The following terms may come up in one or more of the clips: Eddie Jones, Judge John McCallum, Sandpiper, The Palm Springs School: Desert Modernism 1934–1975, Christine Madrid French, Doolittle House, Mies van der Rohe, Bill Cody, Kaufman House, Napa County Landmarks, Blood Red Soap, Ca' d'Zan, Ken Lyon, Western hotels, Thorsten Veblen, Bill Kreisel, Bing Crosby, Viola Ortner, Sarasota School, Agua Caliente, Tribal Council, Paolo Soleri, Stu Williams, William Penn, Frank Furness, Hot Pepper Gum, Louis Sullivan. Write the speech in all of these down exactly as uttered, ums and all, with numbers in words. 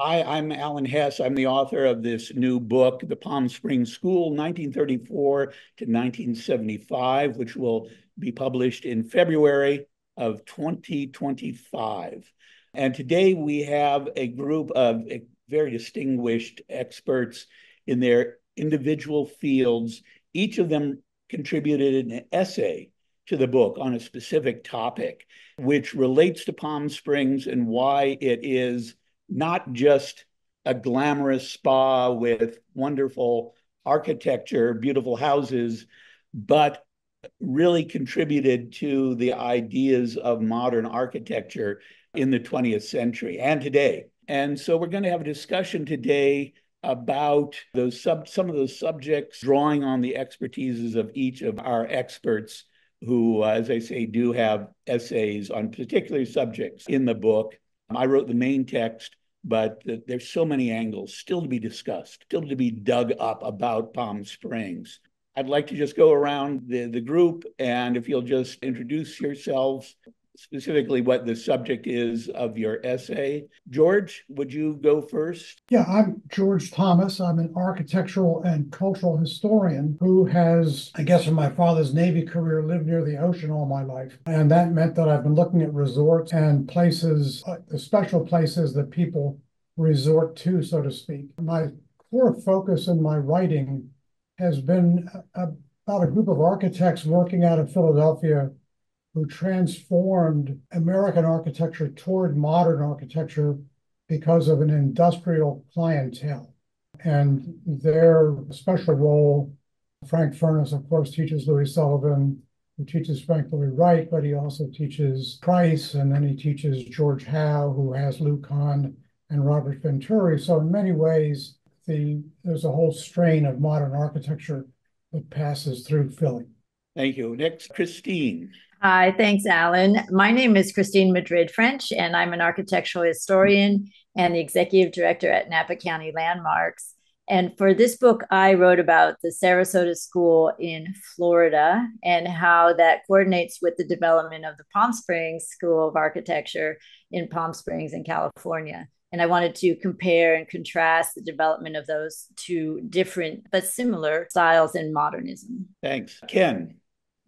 Hi, I'm Alan Hess. I'm the author of this new book, The Palm Springs School, nineteen thirty-four to nineteen seventy-five, which will be published in February of twenty twenty-five. And today we have a group of very distinguished experts in their individual fields. Each of them contributed an essay to the book on a specific topic, which relates to Palm Springs and why it is not just a glamorous spa with wonderful architecture, beautiful houses, but really contributed to the ideas of modern architecture in the twentieth century and today. And so we're going to have a discussion today about those sub, some of those subjects, drawing on the expertises of each of our experts who, as I say, do have essays on particular subjects in the book. I wrote the main text, but there's so many angles still to be discussed, still to be dug up about Palm Springs. I'd like to just go around the, the group, and if you'll just introduce yourselves, specifically what the subject is of your essay. George, would you go first? Yeah, I'm George Thomas. I'm an architectural and cultural historian who has, I guess from my father's Navy career, lived near the ocean all my life. And that meant that I've been looking at resorts and places, uh, the special places that people resort to, so to speak. My core focus in my writing has been about a group of architects working out of Philadelphia who transformed American architecture toward modern architecture because of an industrial clientele. And their special role, Frank Furness, of course, teaches Louis Sullivan, who teaches Frank Lloyd Wright, but he also teaches Price, and then he teaches George Howe, who has Lou Kahn and Robert Venturi. So in many ways, the, there's a whole strain of modern architecture that passes through Philly. Thank you. Next, Christine. Hi, thanks, Alan. My name is Christine Madrid French, and I'm an architectural historian and the executive director at Napa County Landmarks. And for this book, I wrote about the Sarasota School in Florida and how that coordinates with the development of the Palm Springs School of Architecture in Palm Springs in California. And I wanted to compare and contrast the development of those two different but similar styles in modernism. Thanks. Ken.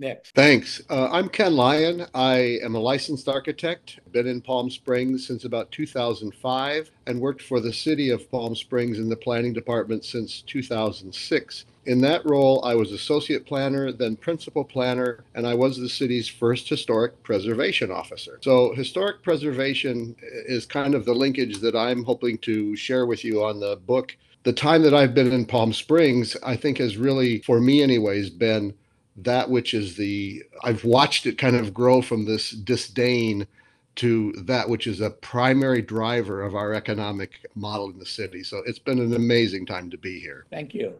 Next. Thanks. Uh, I'm Ken Lyon. I am a licensed architect. Been in Palm Springs since about two thousand five and worked for the city of Palm Springs in the planning department since two thousand six. In that role, I was associate planner, then principal planner, and I was the city's first historic preservation officer. So historic preservation is kind of the linkage that I'm hoping to share with you on the book. The time that I've been in Palm Springs, I think has really, for me anyways, been that which is the, I've watched it kind of grow from this disdain to that which is a primary driver of our economic model in the city. So it's been an amazing time to be here. Thank you.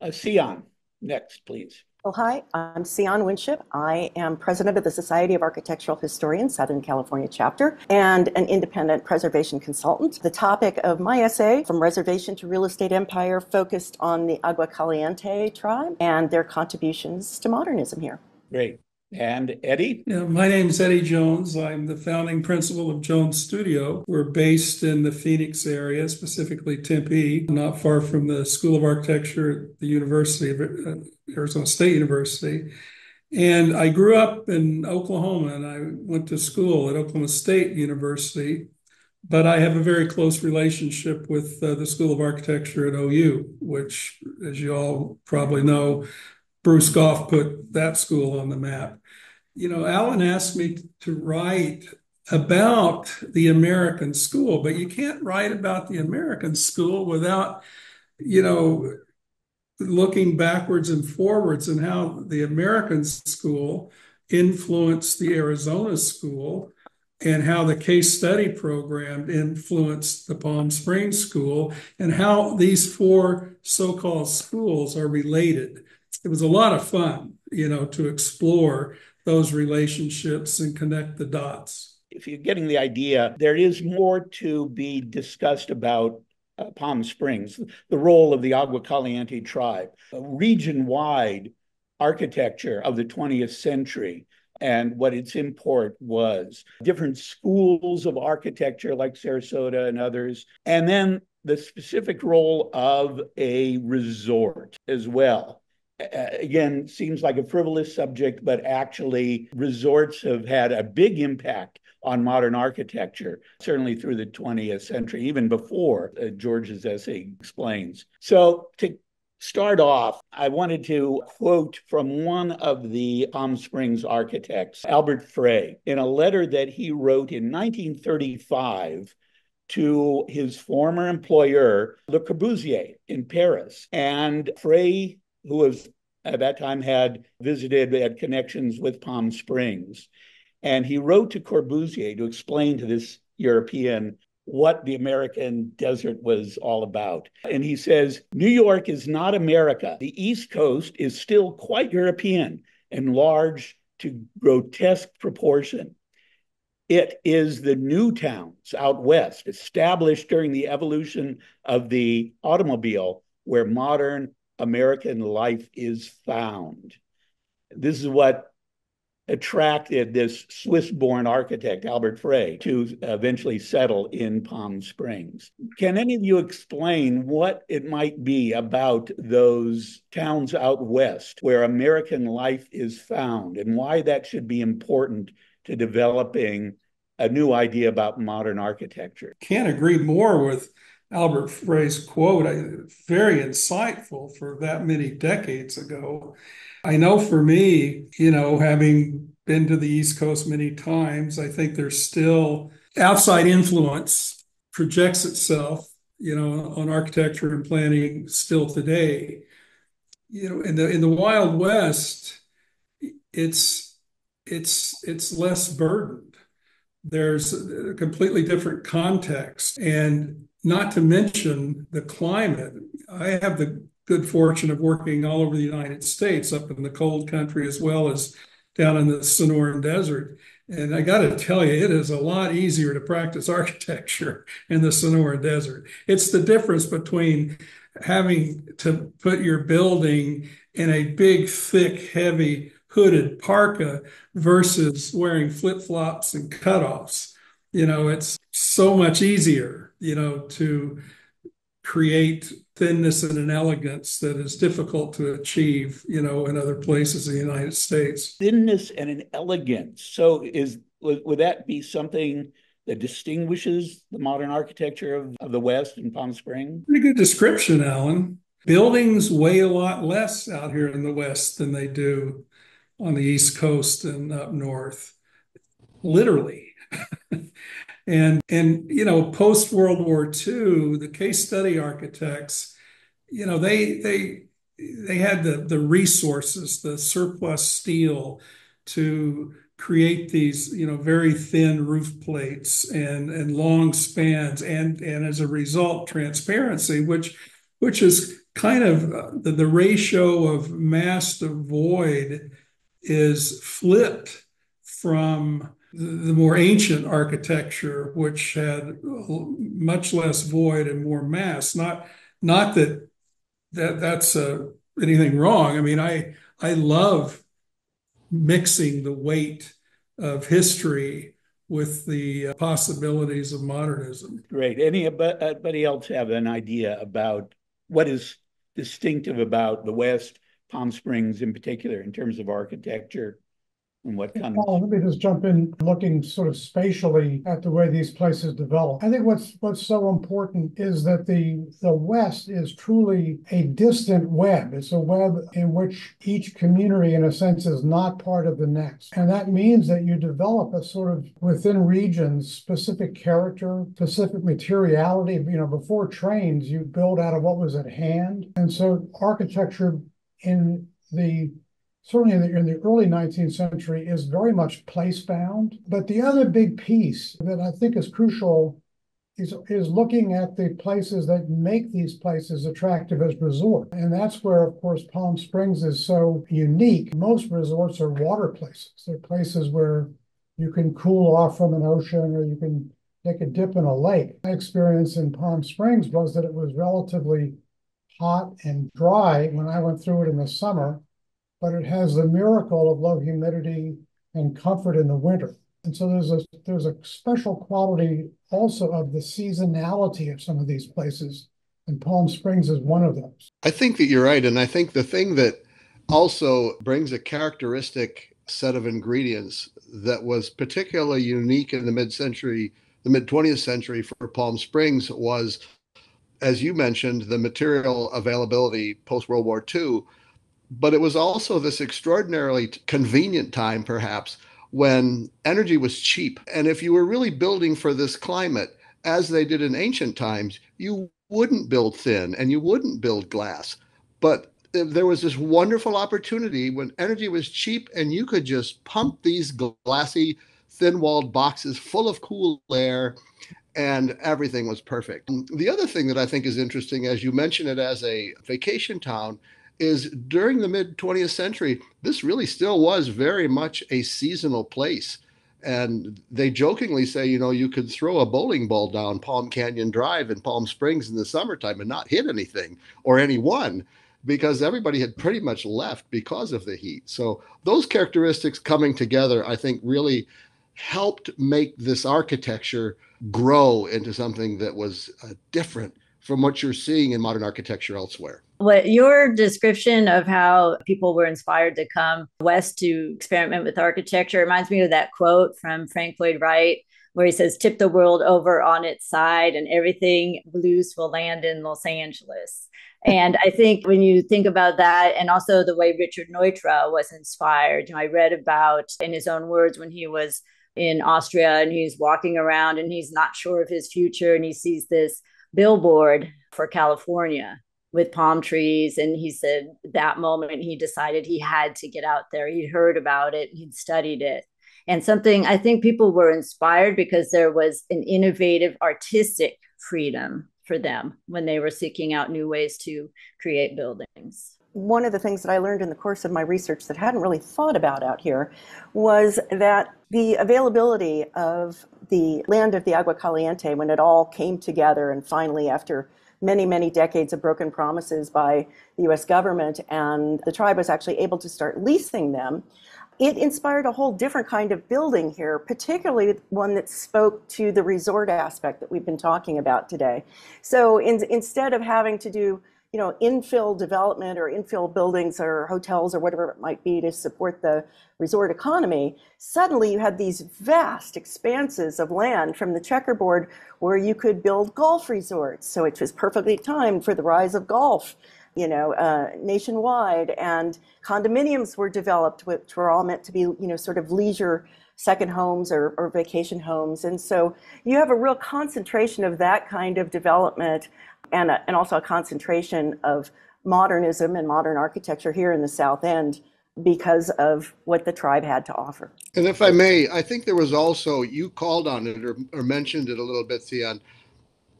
Uh, Sian, next, please. Well, hi, I'm Sian Winship. I am president of the Society of Architectural Historians, Southern California chapter, and an independent preservation consultant. The topic of my essay, From Reservation to Real Estate Empire, focused on the Agua Caliente tribe and their contributions to modernism here. Great. And Eddie? Now, my name is Eddie Jones. I'm the founding principal of Jones Studio. We're based in the Phoenix area, specifically Tempe, not far from the School of Architecture at the University of Arizona State University. And I grew up in Oklahoma, and I went to school at Oklahoma State University. But I have a very close relationship with uh, the School of Architecture at O U, which, as you all probably know, Bruce Goff put that school on the map. You know, Alan asked me to write about the American school, but you can't write about the American school without, you know, looking backwards and forwards and how the American school influenced the Arizona school and how the case study program influenced the Palm Springs school and how these four so-called schools are related. It was a lot of fun, you know, to explore those relationships and connect the dots. If you're getting the idea, there is more to be discussed about uh, Palm Springs, the role of the Agua Caliente tribe, a region-wide architecture of the twentieth century, And what its import was, different schools of architecture like Sarasota and others, and then the specific role of a resort as well. Again, seems like a frivolous subject, but actually resorts have had a big impact on modern architecture, certainly through the twentieth century, even before uh, George's essay explains. So to start off, I wanted to quote from one of the Palm Springs architects, Albert Frey, in a letter that he wrote in nineteen thirty-five to his former employer, Le Corbusier in Paris. And Frey, who was at that time had visited, had connections with Palm Springs. And he wrote to Corbusier to explain to this European what the American desert was all about. And he says, New York is not America. The East Coast is still quite European and large to grotesque proportion. It is the new towns out west, established during the evolution of the automobile, where modern American life is found. This is what attracted this Swiss-born architect, Albert Frey, to eventually settle in Palm Springs. Can any of you explain what it might be about those towns out west where American life is found and why that should be important to developing a new idea about modern architecture? Can't agree more with Albert Frey's quote. Very insightful for that many decades ago. I know for me, you know, having been to the East Coast many times, I think there's still outside influence projects itself, you know, on architecture and planning still today. You know, in the in the Wild West, it's it's it's less burdened. There's a completely different context, and not to mention the climate. I have the good fortune of working all over the United States, up in the cold country as well as down in the Sonoran Desert. And I got to tell you, it is a lot easier to practice architecture in the Sonoran Desert. It's the difference between having to put your building in a big, thick, heavy, hooded parka versus wearing flip-flops and cutoffs. You know, it's so much easier, you know, to create thinness and an elegance that is difficult to achieve, you know, in other places in the United States. Thinness and an elegance. So is would, would that be something that distinguishes the modern architecture of, of the West in Palm Springs? Pretty good description, Alan. Buildings weigh a lot less out here in the West than they do on the East Coast and up north, literally. And, and you know, post-World War Two, the case study architects, you know, they they they had the, the resources, the surplus steel to create these, you know, very thin roof plates and, and long spans and, and as a result, transparency, which, which is kind of the, the ratio of mass to void is flipped from the more ancient architecture, which had much less void and more mass. Not, not that that that's uh, anything wrong. I mean, I I love mixing the weight of history with the possibilities of modernism. Great. Anybody else have an idea about what is distinctive about the West, Palm Springs in particular, in terms of architecture? And what kind of... Well, let me just jump in, looking sort of spatially at the way these places develop. I think what's what's so important is that the the West is truly a distant web. It's a web in which each community, in a sense, is not part of the next. And that means that you develop a sort of, within regions, specific character, specific materiality. You know, before trains, you build out of what was at hand. And so architecture in the Certainly in the, in the early nineteenth century is very much place-bound. But the other big piece that I think is crucial is, is looking at the places that make these places attractive as resorts. And that's where, of course, Palm Springs is so unique. Most resorts are water places. They're places where you can cool off from an ocean or you can take a dip in a lake. My experience in Palm Springs was that it was relatively hot and dry when I went through it in the summer, but it has the miracle of low humidity and comfort in the winter. And so there's a there's a special quality also of the seasonality of some of these places, and Palm Springs is one of those. I think that you're right, and I think the thing that also brings a characteristic set of ingredients that was particularly unique in the mid-century, the mid-twentieth century for Palm Springs was, as you mentioned, the material availability post-World War Two, but it was also this extraordinarily convenient time, perhaps, when energy was cheap. And if you were really building for this climate, as they did in ancient times, you wouldn't build thin and you wouldn't build glass. But there was this wonderful opportunity when energy was cheap and you could just pump these glassy, thin-walled boxes full of cool air and everything was perfect. The other thing that I think is interesting, as you mentioned it as a vacation town, is during the mid-twentieth century, this really still was very much a seasonal place. And they jokingly say, you know, you could throw a bowling ball down Palm Canyon Drive in Palm Springs in the summertime and not hit anything or anyone, because everybody had pretty much left because of the heat. So those characteristics coming together, I think, really helped make this architecture grow into something that was uh, different from what you're seeing in modern architecture elsewhere. What your description of how people were inspired to come west to experiment with architecture reminds me of that quote from Frank Lloyd Wright, where he says, "Tip the world over on its side and everything loose will land in Los Angeles." And I think when you think about that, and also the way Richard Neutra was inspired, you know, I read about in his own words when he was in Austria and he's walking around and he's not sure of his future and he sees this billboard for California with palm trees. And he said that moment he decided he had to get out there. He'd heard about it. He'd studied it. And something I think people were inspired because there was an innovative artistic freedom for them when they were seeking out new ways to create buildings. One of the things that I learned in the course of my research that I hadn't really thought about out here was that the availability of the land of the Agua Caliente, when it all came together and finally after many, many decades of broken promises by the U S government, and the tribe was actually able to start leasing them, it inspired a whole different kind of building here, particularly one that spoke to the resort aspect that we've been talking about today. So in, instead of having to do, you know, infill development or infill buildings or hotels or whatever it might be to support the resort economy, suddenly you had these vast expanses of land from the checkerboard where you could build golf resorts. So it was perfectly timed for the rise of golf, you know, uh, nationwide, and condominiums were developed, which were all meant to be, you know, sort of leisure second homes or, or vacation homes. And so you have a real concentration of that kind of development and, a, and also a concentration of modernism and modern architecture here in the South End because of what the tribe had to offer. And if I may, I think there was also, you called on it or, or mentioned it a little bit, Sian,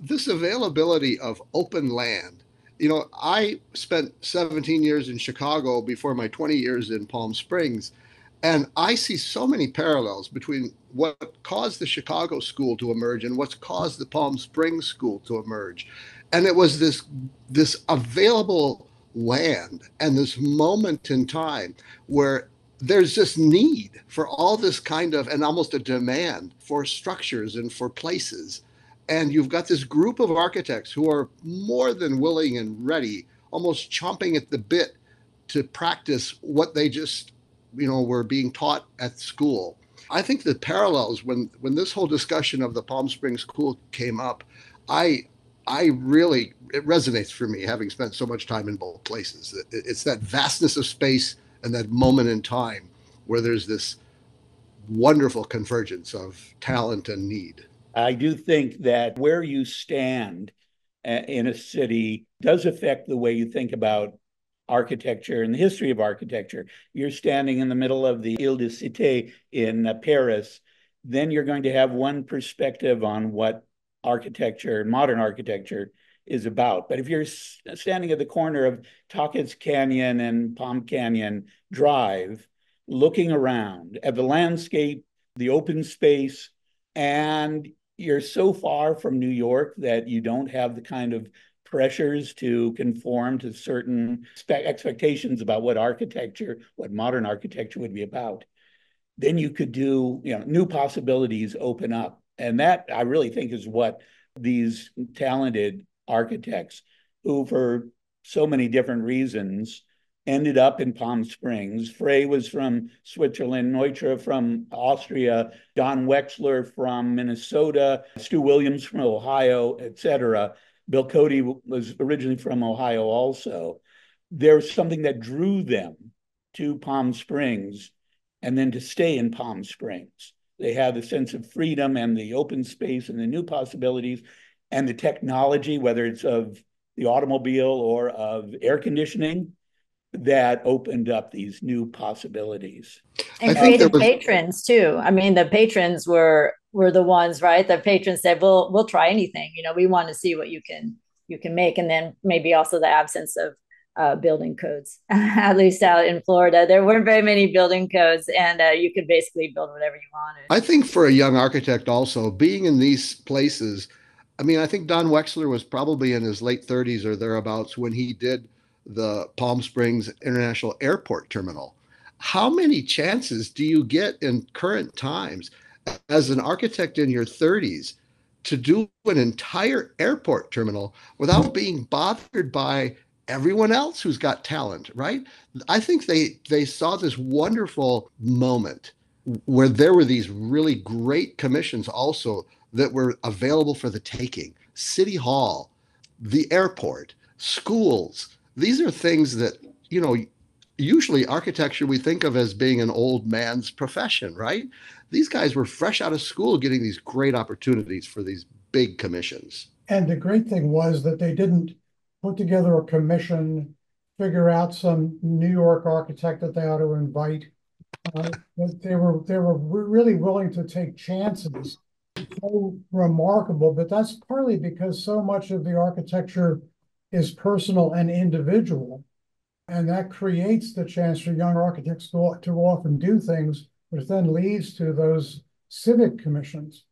this availability of open land. You know, I spent seventeen years in Chicago before my twenty years in Palm Springs, and I see so many parallels between what caused the Chicago school to emerge and what's caused the Palm Springs school to emerge. And it was this, this available land and this moment in time where there's this need for all this kind of, and almost a demand for structures and for places. And you've got this group of architects who are more than willing and ready, almost chomping at the bit to practice what they just, you know, were being taught at school. I think the parallels, when, when this whole discussion of the Palm Springs School came up, I I really, it resonates for me, having spent so much time in both places. It's that vastness of space and that moment in time where there's this wonderful convergence of talent and need. I do think that where you stand in a city does affect the way you think about architecture and the history of architecture. You're standing in the middle of the Ile de Cité in Paris, then you're going to have one perspective on what architecture, modern architecture, is about. But if you're standing at the corner of Tockett's Canyon and Palm Canyon Drive, looking around at the landscape, the open space, and you're so far from New York that you don't have the kind of pressures to conform to certain expectations about what architecture, what modern architecture would be about, then you could do, you know, new possibilities open up. And that, I really think, is what these talented architects, who for so many different reasons ended up in Palm Springs. Frey was from Switzerland, Neutra from Austria, Don Wexler from Minnesota, Stu Williams from Ohio, et cetera. Bill Cody was originally from Ohio also. There's something that drew them to Palm Springs and then to stay in Palm Springs. They had the sense of freedom and the open space and the new possibilities and the technology, whether it's of the automobile or of air conditioning, that opened up these new possibilities. And created was... patrons too. I mean, the patrons were were the ones, right? The patrons said, "We'll we'll try anything. You know, we want to see what you can you can make." And then maybe also the absence of uh, building codes. At least out in Florida, there weren't very many building codes, and uh, you could basically build whatever you wanted. I think for a young architect, also being in these places. I mean, I think Don Wexler was probably in his late thirties or thereabouts when he did the Palm Springs International Airport Terminal. How many chances do you get in current times as an architect in your thirties to do an entire airport terminal without being bothered by everyone else who's got talent, right? I think they, they saw this wonderful moment where there were these really great commissions also that were available for the taking. City Hall, the airport, schools. These are things that, you know, usually architecture we think of as being an old man's profession, right? These guys were fresh out of school getting these great opportunities for these big commissions. And the great thing was that they didn't put together a commission, figure out some New York architect that they ought to invite. Uh, but they were, they were really willing to take chances. So remarkable, but that's partly because so much of the architecture is personal and individual, and that creates the chance for young architects to, to often do things, which then leads to those civic commissions.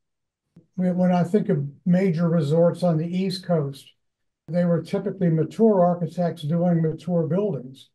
When I think of major resorts on the East Coast, they were typically mature architects doing mature buildings.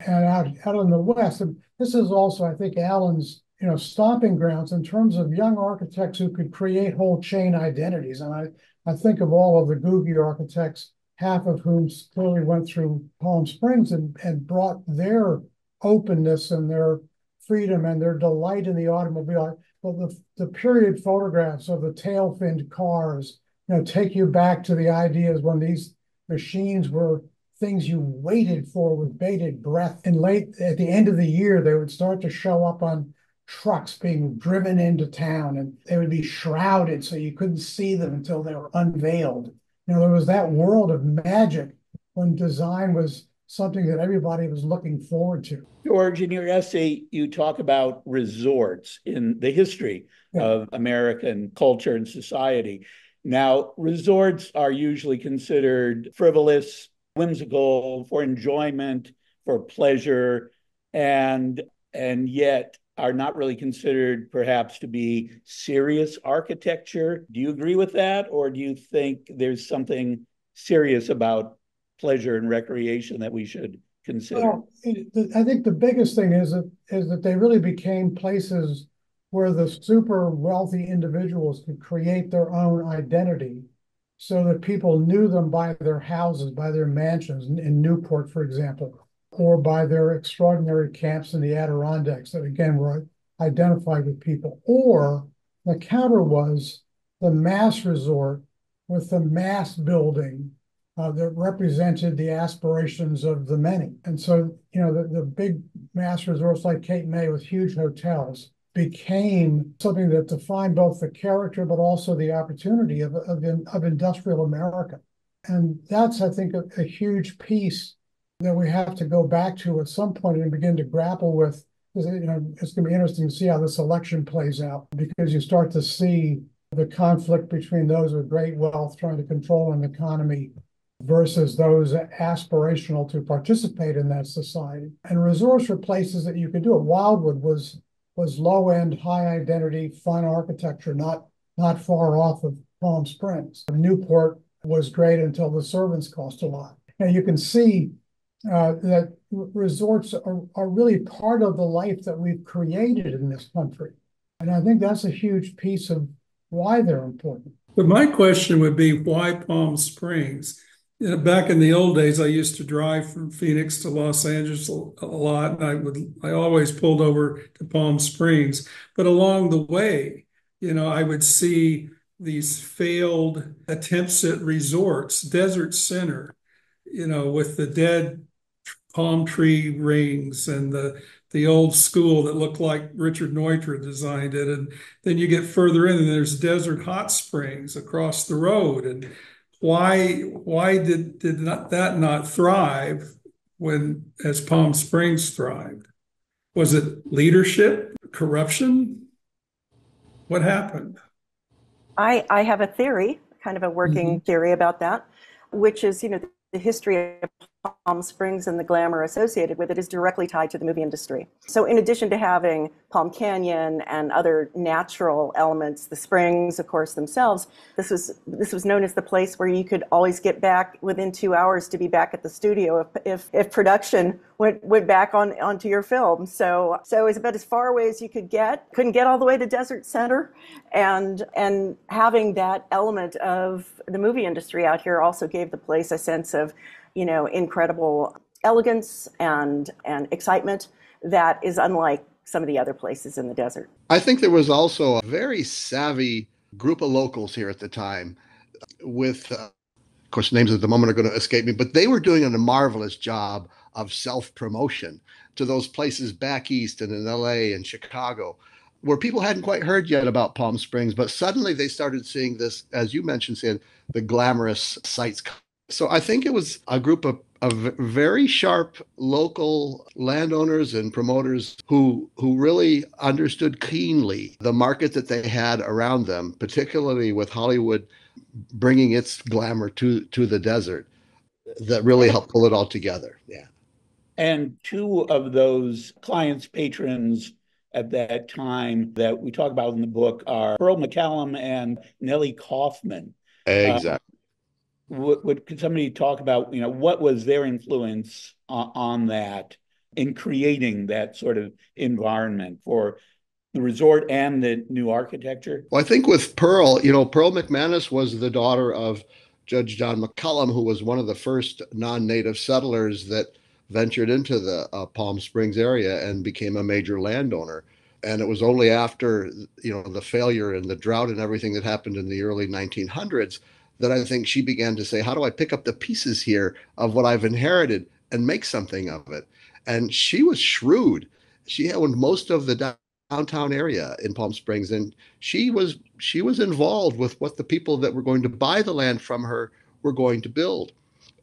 And out, out in the West, and this is also, I think, Alan's you know, stomping grounds in terms of young architects who could create whole chain identities. And I, I think of all of the Googie architects, half of whom clearly went through Palm Springs and, and brought their openness and their freedom and their delight in the automobile. Well, the, the period photographs of the tail-finned cars, you know, take you back to the ideas when these machines were things you waited for with bated breath. And late at the end of the year, they would start to show up on trucks being driven into town, and they would be shrouded so you couldn't see them until they were unveiled. You know, there was that world of magic when design was something that everybody was looking forward to. George, in your essay, you talk about resorts in the history yeah. of American culture and society. Now, resorts are usually considered frivolous, whimsical, for enjoyment, for pleasure, and and yet are not really considered perhaps to be serious architecture. Do you agree with that? Or do you think there's something serious about pleasure and recreation that we should consider? Well, I think the biggest thing is that, is that they really became places where the super wealthy individuals could create their own identity so that people knew them by their houses, by their mansions in Newport, for example, or by their extraordinary camps in the Adirondacks that, again, were identified with people. Or the counter was the mass resort with the mass building uh, that represented the aspirations of the many. And so, you know, the, the big mass resorts like Cape May with huge hotels became something that defined both the character but also the opportunity of, of, of industrial America. And that's, I think, a, a huge piece that we have to go back to at some point and begin to grapple with. You know, it's going to be interesting to see how this election plays out, because you start to see the conflict between those with great wealth trying to control an economy versus those aspirational to participate in that society. And resorts were places that you could do it. Wildwood was was low-end, high-identity, fun architecture, not, not far off of Palm Springs. Newport was great until the servants cost a lot. Now you can see uh, that resorts are, are really part of the life that we've created in this country. And I think that's a huge piece of why they're important. But my question would be, why Palm Springs? You know, back in the old days, I used to drive from Phoenix to Los Angeles a lot, and I would I always pulled over to Palm Springs. But along the way, you know, I would see these failed attempts at resorts, Desert Center, you know, with the dead palm tree rings and the the old school that looked like Richard Neutra designed it. And then you get further in and there's Desert Hot Springs across the road. And why why did, did not, that not thrive when as Palm Springs thrived? Was it leadership, corruption? What happened? I, I have a theory, kind of a working mm-hmm. theory about that, which is, you know, the history of Palm Springs and the glamour associated with it is directly tied to the movie industry. So in addition to having Palm Canyon and other natural elements, the springs, of course, themselves, this was this was known as the place where you could always get back within two hours to be back at the studio if if, if production went went back on onto your film. So so it was about as far away as you could get. Couldn't get all the way to Desert Center, and and having that element of the movie industry out here also gave the place a sense of, you know, incredible elegance and and excitement that is unlike some of the other places in the desert. I think there was also a very savvy group of locals here at the time with, uh, of course, names at the moment are going to escape me, but they were doing a marvelous job of self-promotion to those places back east and in L A and Chicago, where people hadn't quite heard yet about Palm Springs, but suddenly they started seeing this, as you mentioned, Sian, the glamorous sights. So I think it was a group of, of very sharp local landowners and promoters who who really understood keenly the market that they had around them, particularly with Hollywood bringing its glamour to, to the desert, that really helped pull it all together. Yeah. And two of those clients, patrons at that time that we talk about in the book are Pearl McCallum and Nellie Kaufman. Exactly. Uh, Would, would, could somebody talk about, you know, what was their influence uh, on that in creating that sort of environment for the resort and the new architecture? Well, I think with Pearl, you know, Pearl McManus was the daughter of Judge John McCallum, who was one of the first non-native settlers that ventured into the uh, Palm Springs area and became a major landowner. And it was only after, you know, the failure and the drought and everything that happened in the early nineteen hundreds that I think she began to say, how do I pick up the pieces here of what I've inherited and make something of it? And she was shrewd. She owned most of the downtown area in Palm Springs, and she was she was involved with what the people that were going to buy the land from her were going to build.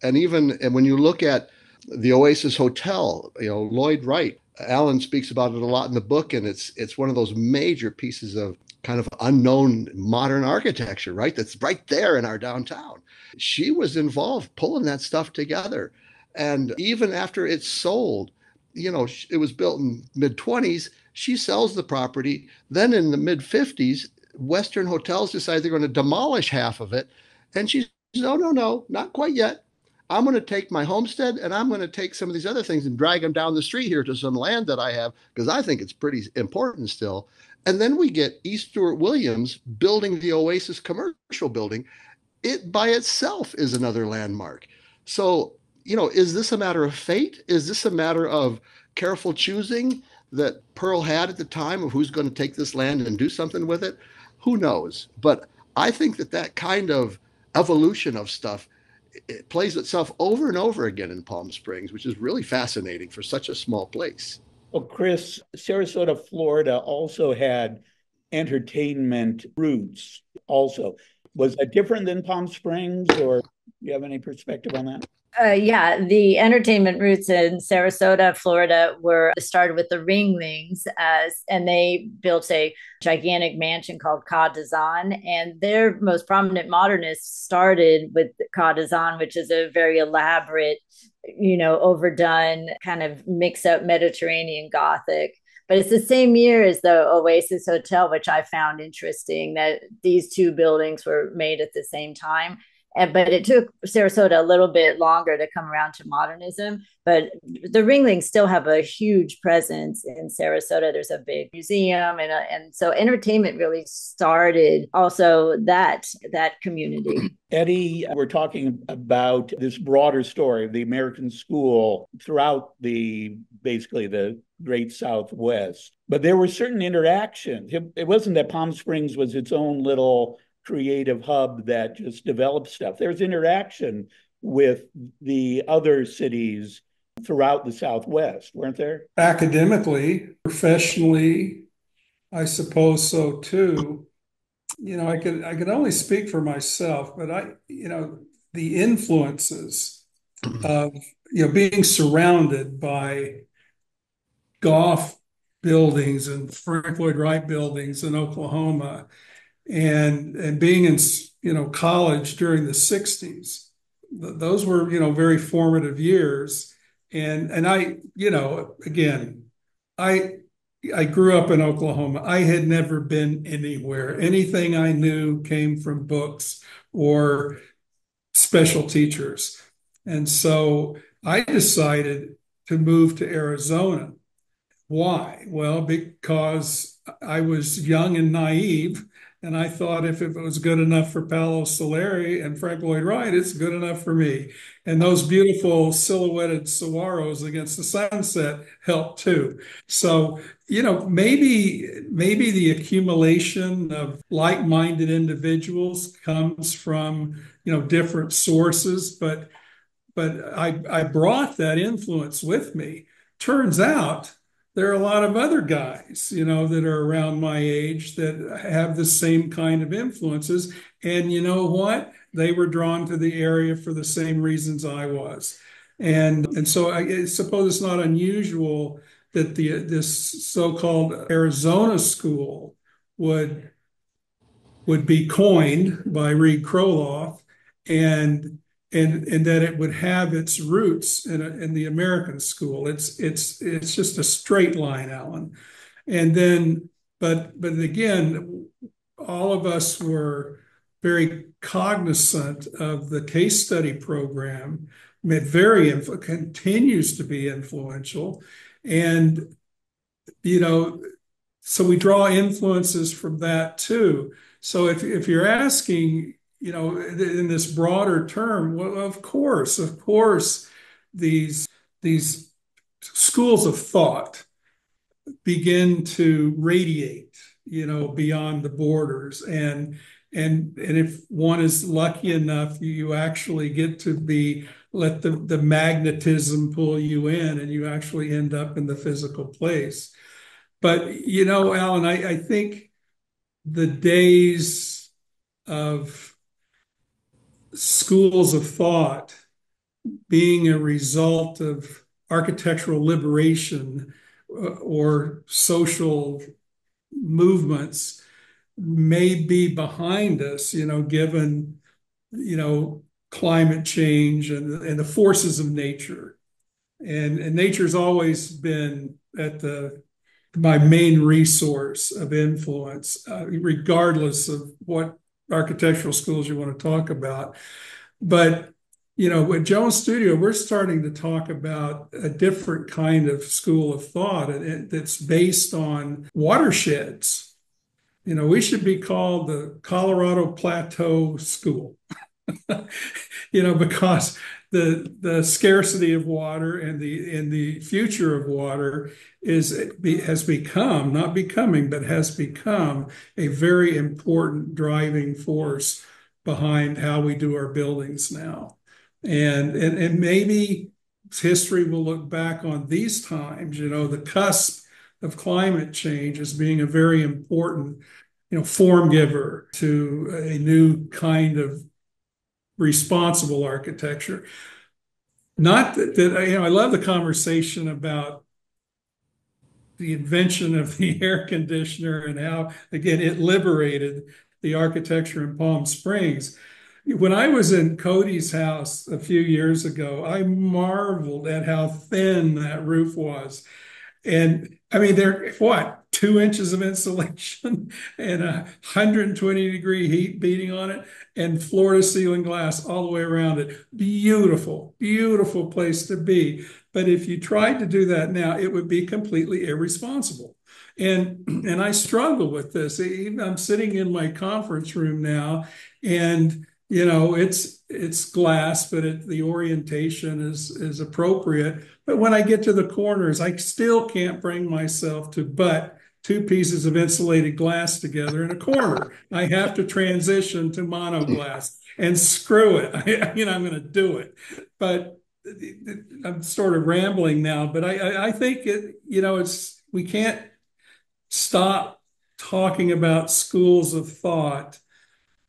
And even and when you look at the Oasis Hotel, you know, Lloyd Wright, Alan speaks about it a lot in the book, and it's it's one of those major pieces of kind of unknown modern architecture, right? That's right there in our downtown. She was involved pulling that stuff together. And even after it's sold, you know, it was built in mid twenties, she sells the property. Then in the mid fifties, Western Hotels decide they're going to demolish half of it. And she says, no, no, no, not quite yet. I'm going to take my homestead and I'm going to take some of these other things and drag them down the street here to some land that I have, because I think it's pretty important still. And then we get E. Stewart Williams building the Oasis commercial building. It by itself is another landmark. So, you know, is this a matter of fate? Is this a matter of careful choosing that Pearl had at the time of who's going to take this land and do something with it? Who knows? But I think that that kind of evolution of stuff, it plays itself over and over again in Palm Springs, which is really fascinating for such a small place. Well, Chris, Sarasota, Florida also had entertainment roots also. Was that different than Palm Springs, or do you have any perspective on that? Uh, yeah, the entertainment roots in Sarasota, Florida were started with the Ringlings, as, and they built a gigantic mansion called Ca' d'Zan. And their most prominent modernists started with Ca' d'Zan, which is a very elaborate, you know, overdone kind of mix up Mediterranean Gothic. But it's the same year as the Oasis Hotel, which I found interesting that these two buildings were made at the same time. And, but it took Sarasota a little bit longer to come around to modernism. But the Ringlings still have a huge presence in Sarasota. There's a big museum. And, a, and so entertainment really started also that, that community. Eddie, we're talking about this broader story of the American school throughout the, basically the Great Southwest. But there were certain interactions. It, it wasn't that Palm Springs was its own little creative hub that just develops stuff. There's interaction with the other cities throughout the Southwest, weren't there? Academically, professionally, I suppose so too. You know, I could I could only speak for myself, but I, you know, the influences of, you know, being surrounded by Goff buildings and Frank Lloyd Wright buildings in Oklahoma, and and being in, you know, college during the sixties, th- those were, you know, very formative years. And and I, you know, again, I I grew up in Oklahoma. I had never been anywhere. Anything I knew came from books or special teachers. And so I decided to move to Arizona. Why? Well, because I was young and naive. And I thought if it was good enough for Paolo Soleri and Frank Lloyd Wright, it's good enough for me. And those beautiful silhouetted saguaros against the sunset helped too. So, you know, maybe maybe the accumulation of like-minded individuals comes from, you know, different sources. But but I, I brought that influence with me. Turns out there are a lot of other guys, you know, that are around my age that have the same kind of influences. And you know what? They were drawn to the area for the same reasons I was. And, and so I suppose it's not unusual that the this so-called Arizona school would, would be coined by Reed Kroloff, and And, and that it would have its roots in, a, in the American school. It's it's it's just a straight line, Alan. And then, but but again, all of us were very cognizant of the case study program. I mean, it very inf- continues to be influential, and you know, so we draw influences from that too. So if if you're asking, you know, in this broader term, well, of course, of course, these, these schools of thought begin to radiate, you know, beyond the borders. And, and, and if one is lucky enough, you actually get to be, let the, the magnetism pull you in, and you actually end up in the physical place. But, you know, Alan, I, I think the days of schools of thought being a result of architectural liberation or social movements may be behind us, you know, given, you know, climate change and, and the forces of nature. And, and nature's always been at the my main resource of influence, uh, regardless of what architectural schools you want to talk about. But, you know, with Jones Studio, we're starting to talk about a different kind of school of thought that's based on watersheds. You know, we should be called the Colorado Plateau School, you know, because the the scarcity of water and the and the future of water is it be, has become not becoming but has become a very important driving force behind how we do our buildings now. And and and maybe history will look back on these times, you know, the cusp of climate change as being a very important, you know, form giver to a new kind of responsible architecture. Not that, that, you know, I love the conversation about the invention of the air conditioner and how, again, it liberated the architecture in Palm Springs. When I was in Cody's house a few years ago, I marveled at how thin that roof was. And I mean, they're what, two inches of insulation and a one hundred twenty degree heat beating on it, and floor to ceiling glass all the way around it. Beautiful, beautiful place to be. But if you tried to do that now, it would be completely irresponsible. And, and I struggle with this. I'm sitting in my conference room now, and you know, it's it's glass, but it, the orientation is is appropriate. But when I get to the corners, I still can't bring myself to butt two pieces of insulated glass together in a corner. I have to transition to monoglass, and screw it. I, you know, I'm going to do it. But I'm sort of rambling now. But I, I, I think it. You know, it's we can't stop talking about schools of thought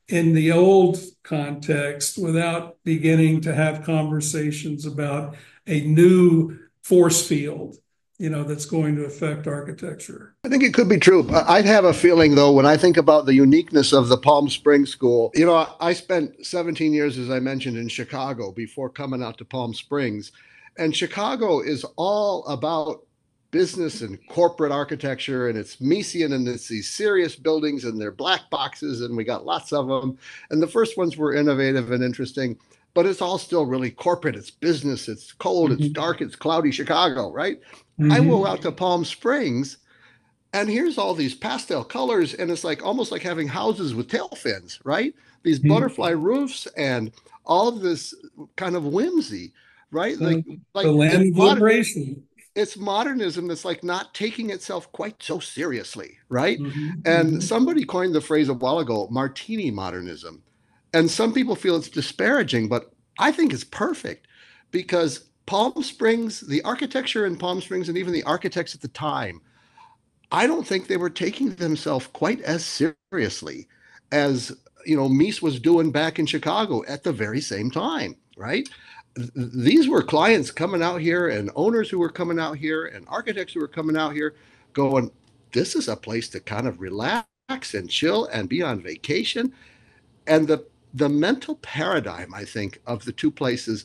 in the old context without beginning to have conversations about a new force field, you know, that's going to affect architecture. I think it could be true. I have a feeling, though, when I think about the uniqueness of the Palm Springs School, you know, I spent seventeen years, as I mentioned, in Chicago before coming out to Palm Springs. And Chicago is all about business and corporate architecture, and it's Miesian, and it's these serious buildings, and they're black boxes, and we got lots of them. And the first ones were innovative and interesting, but it's all still really corporate. It's business, it's cold, mm-hmm. it's dark, it's cloudy Chicago, right? Mm-hmm. I go out to Palm Springs, and here's all these pastel colors, and it's like almost like having houses with tail fins, right? These mm-hmm. butterfly roofs and all of this kind of whimsy, right? So like, like the land of liberation. It's modernism that's like not taking itself quite so seriously, right? Mm-hmm. And somebody coined the phrase a while ago, martini modernism. And some people feel it's disparaging, but I think it's perfect, because Palm Springs, the architecture in Palm Springs, and even the architects at the time, I don't think they were taking themselves quite as seriously as, you know, Mies was doing back in Chicago at the very same time, right? These were clients coming out here, and owners who were coming out here, and architects who were coming out here going, this is a place to kind of relax and chill and be on vacation. And the, the mental paradigm, I think, of the two places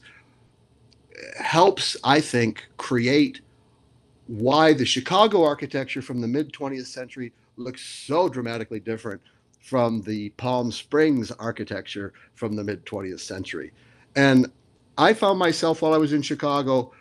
helps, I think, create why the Chicago architecture from the mid twentieth century looks so dramatically different from the Palm Springs architecture from the mid twentieth century. And I found myself, while I was in Chicago,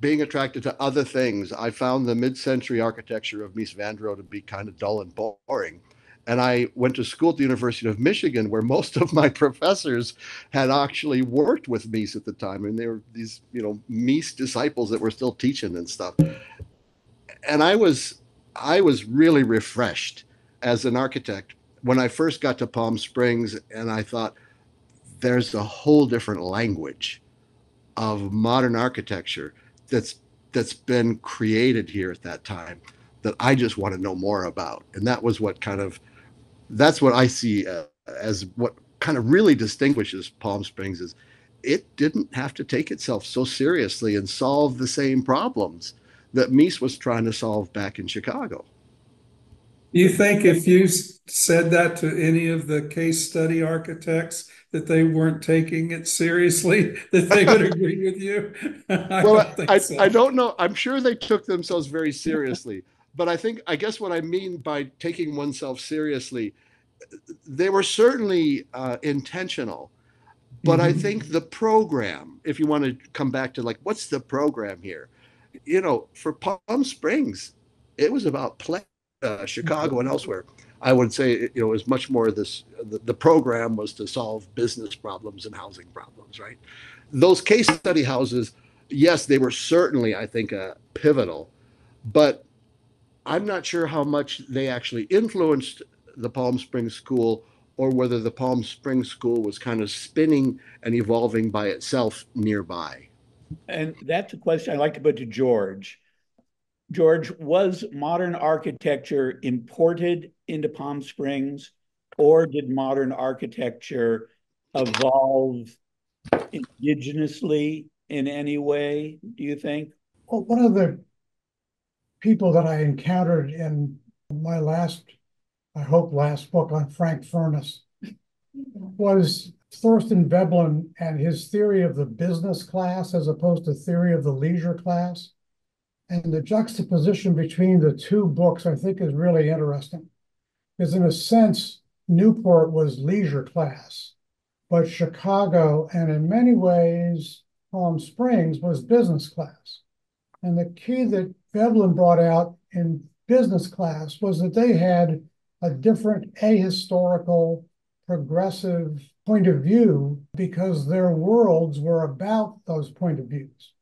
being attracted to other things. I found the mid-century architecture of Mies van der Rohe to be kind of dull and boring. And I went to school at the University of Michigan, where most of my professors had actually worked with Mies at the time. And they were these, you know, Mies disciples that were still teaching and stuff. And I was, I was really refreshed as an architect when I first got to Palm Springs, and I thought, there's a whole different language of modern architecture that's that's been created here at that time that I just want to know more about. And that was what kind of, that's what I see uh, as what kind of really distinguishes Palm Springs, is it didn't have to take itself so seriously and solve the same problems that Mies was trying to solve back in Chicago. You think if you said that to any of the case study architects, that they weren't taking it seriously, that they would agree with you? I well, don't think I, so. I don't know. I'm sure they took themselves very seriously. But I think, I guess what I mean by taking oneself seriously, they were certainly uh, intentional. But mm-hmm. I think the program, if you want to come back to like, what's the program here? You know, for Palm Springs, it was about play. Uh, Chicago and elsewhere, I would say, you know, is much more this, the, the program was to solve business problems and housing problems, right? Those case study houses, yes, they were certainly, I think, uh, pivotal, but I'm not sure how much they actually influenced the Palm Springs School, or whether the Palm Springs School was kind of spinning and evolving by itself nearby. And that's a question I'd like to put to George. George, was modern architecture imported into Palm Springs, or did modern architecture evolve indigenously in any way, do you think? Well, one of the people that I encountered in my last, I hope last book on Frank Furness was Thorsten Veblen and his theory of the business class as opposed to theory of the leisure class. And the juxtaposition between the two books, I think, is really interesting. Because in a sense, Newport was leisure class, but Chicago, and in many ways, Palm Springs, was business class. And the key that Veblen brought out in business class was that they had a different ahistorical, progressive point of view because their worlds were about those point of views.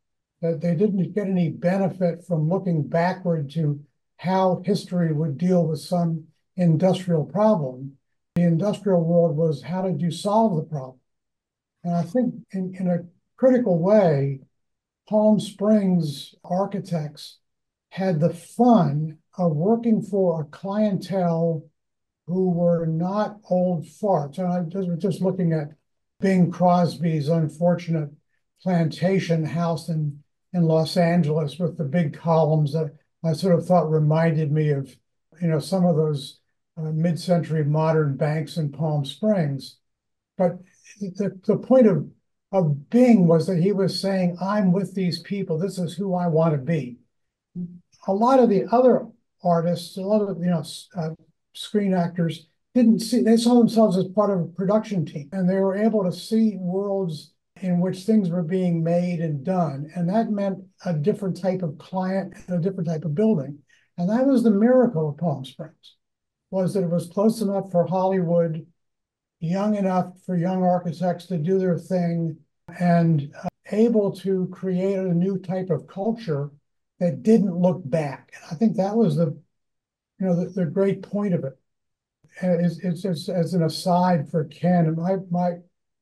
That they didn't get any benefit from looking backward to how history would deal with some industrial problem. The industrial world was, how did you solve the problem? And I think in, in a critical way, Palm Springs architects had the fun of working for a clientele who were not old farts. And I was just looking at Bing Crosby's unfortunate plantation house in in Los Angeles with the big columns that I sort of thought reminded me of, you know, some of those uh, mid-century modern banks in Palm Springs. But the, the point of, of Bing was that he was saying, I'm with these people. This is who I want to be. A lot of the other artists, a lot of, you know, uh, screen actors didn't see, they saw themselves as part of a production team, and they were able to see worlds in which things were being made and done. And that meant a different type of client and a different type of building. And that was the miracle of Palm Springs, was that it was close enough for Hollywood, young enough for young architects to do their thing, and uh, able to create a new type of culture that didn't look back. And I think that was the, you know, the, the great point of it. And it's, it's, it's as an aside for Ken, and my, my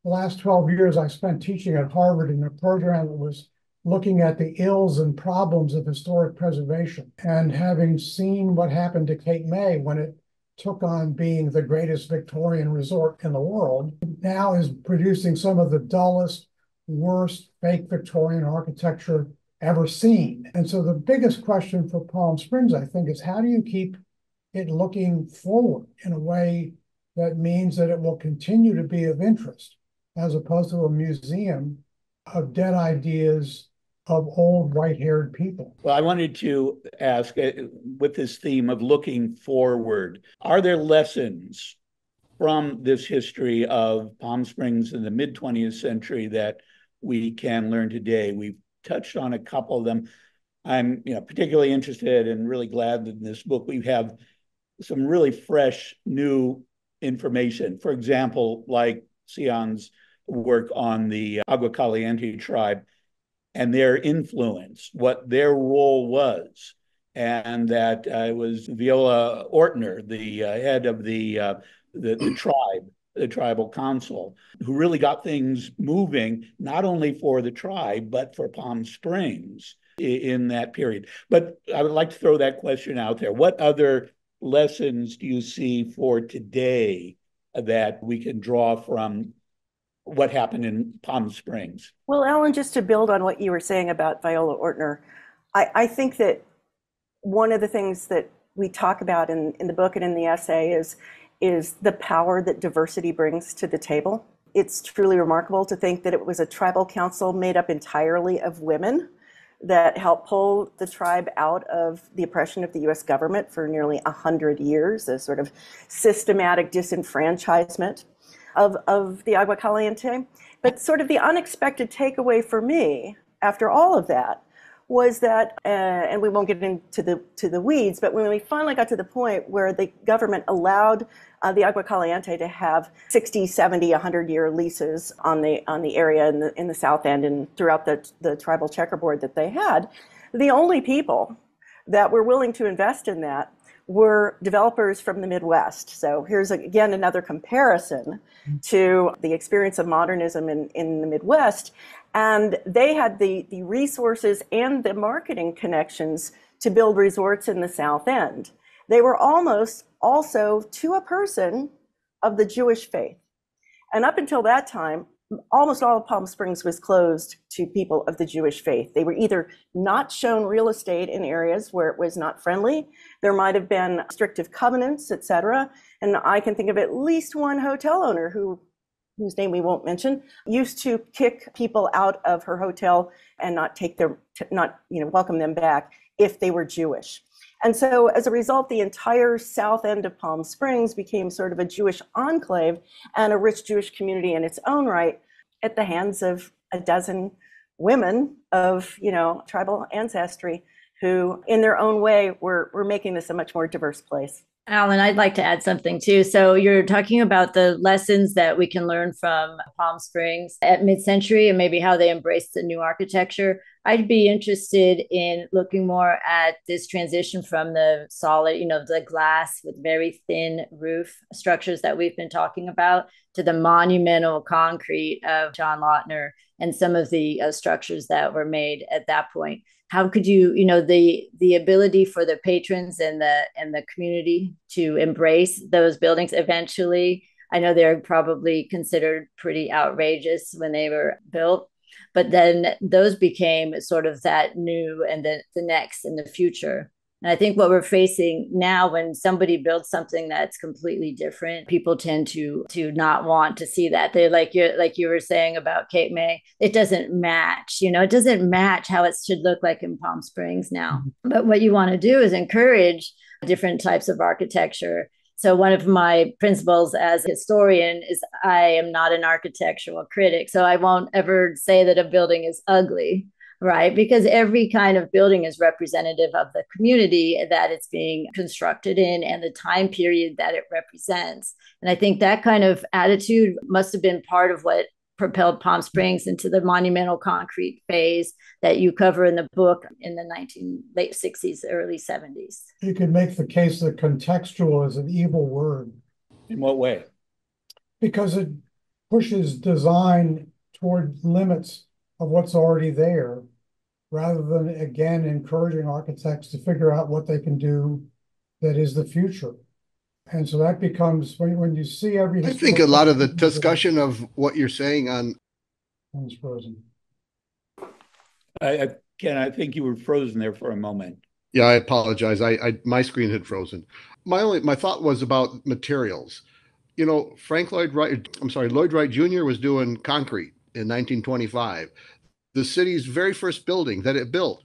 The last twelve years, I spent teaching at Harvard in a program that was looking at the ills and problems of historic preservation. And having seen what happened to Cape May when it took on being the greatest Victorian resort in the world, now is producing some of the dullest, worst fake Victorian architecture ever seen. And so the biggest question for Palm Springs, I think, is how do you keep it looking forward in a way that means that it will continue to be of interest, as opposed to a museum of dead ideas of old white-haired people. Well, I wanted to ask, with this theme of looking forward, are there lessons from this history of Palm Springs in the mid-twentieth century that we can learn today? We've touched on a couple of them. I'm, you know, particularly interested and really glad that in this book we have some really fresh, new information. For example, like Sian's work on the Agua Caliente tribe and their influence, what their role was, and that uh, it was Viola Ortner, the uh, head of the, uh, the the tribe, the Tribal Council, who really got things moving, not only for the tribe, but for Palm Springs in, in that period. But I would like to throw that question out there. What other lessons do you see for today that we can draw from what happened in Palm Springs? Well, Alan, just to build on what you were saying about Viola Ortner, I, I think that one of the things that we talk about in, in the book and in the essay is, is the power that diversity brings to the table. It's truly remarkable to think that it was a tribal council made up entirely of women that helped pull the tribe out of the oppression of the U S government for nearly one hundred years, a sort of systematic disenfranchisement of, of the Agua Caliente. But sort of the unexpected takeaway for me after all of that was that, uh, and we won't get into the to the weeds, but when we finally got to the point where the government allowed uh, the Agua Caliente to have sixty, seventy, one hundred year leases on the on the area in the in the South End and throughout the the tribal checkerboard that they had, the only people that were willing to invest in that were developers from the Midwest. So here's, again, another comparison to the experience of modernism in, in the Midwest. And they had the, the resources and the marketing connections to build resorts in the South End. They were almost also, to a person, of the Jewish faith. And up until that time, almost all of Palm Springs was closed to people of the Jewish faith. They were either not shown real estate in areas where it was not friendly. There might have been restrictive covenants, et cetera. And I can think of at least one hotel owner who, whose name we won't mention, used to kick people out of her hotel and not take their, not, you know, welcome them back if they were Jewish. And so as a result, the entire south end of Palm Springs became sort of a Jewish enclave and a rich Jewish community in its own right at the hands of a dozen women of, you know, tribal ancestry who in their own way were, were making this a much more diverse place. Alan, I'd like to add something too. So you're talking about the lessons that we can learn from Palm Springs at mid-century and maybe how they embraced the new architecture. I'd be interested in looking more at this transition from the solid, you know, the glass with very thin roof structures that we've been talking about to the monumental concrete of John Lautner and some of the uh, structures that were made at that point. How could you, you know, the the ability for the patrons and the and the community to embrace those buildings eventually? I know they're probably considered pretty outrageous when they were built, but then those became sort of that new and the, the next and the future. And I think what we're facing now when somebody builds something that's completely different, people tend to to not want to see that. They're like, you're, like you were saying about Cape May, it doesn't match, you know, it doesn't match how it should look like in Palm Springs now. But what you want to do is encourage different types of architecture. So one of my principles as a historian is I am not an architectural critic. So I won't ever say that a building is ugly, right? Because every kind of building is representative of the community that it's being constructed in and the time period that it represents. And I think that kind of attitude must have been part of what propelled Palm Springs into the monumental concrete phase that you cover in the book in the nineteen, late sixties, early seventies. You could make the case that contextual is an evil word. In what way? Because it pushes design toward limits of what's already there, rather than, again, encouraging architects to figure out what they can do that is the future. And so that becomes, when, when you see everything... I think a lot of the discussion of what you're saying on... I was frozen. I, I, Ken, I think you were frozen there for a moment. Yeah, I apologize. I, I my screen had frozen. My only my thought was about materials. You know, Frank Lloyd Wright, I'm sorry, Lloyd Wright Junior was doing concrete in nineteen twenty-five. The city's very first building that it built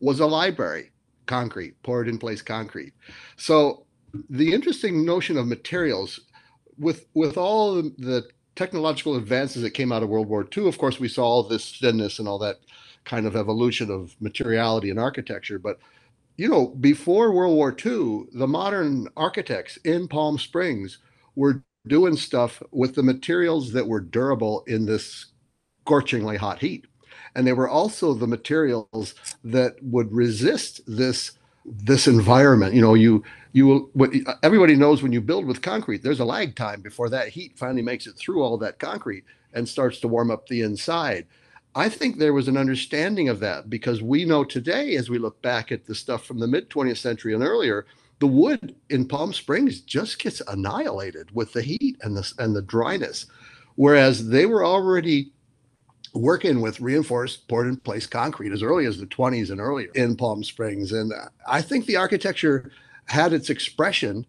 was a library, concrete, poured in place concrete. So... the interesting notion of materials, with with all the technological advances that came out of World War Two, of course, we saw all this thinness and all that kind of evolution of materiality in architecture. But, you know, before World War Two, the modern architects in Palm Springs were doing stuff with the materials that were durable in this scorchingly hot heat. And they were also the materials that would resist this this environment. You know, you you will what, everybody knows when you build with concrete, there's a lag time before that heat finally makes it through all that concrete and starts to warm up the inside. I think there was an understanding of that, because we know today, as we look back at the stuff from the mid twentieth century and earlier, the wood in Palm Springs just gets annihilated with the heat and the and the dryness, whereas they were already working with reinforced poured-in-place concrete as early as the twenties and earlier in Palm Springs. And I think the architecture had its expression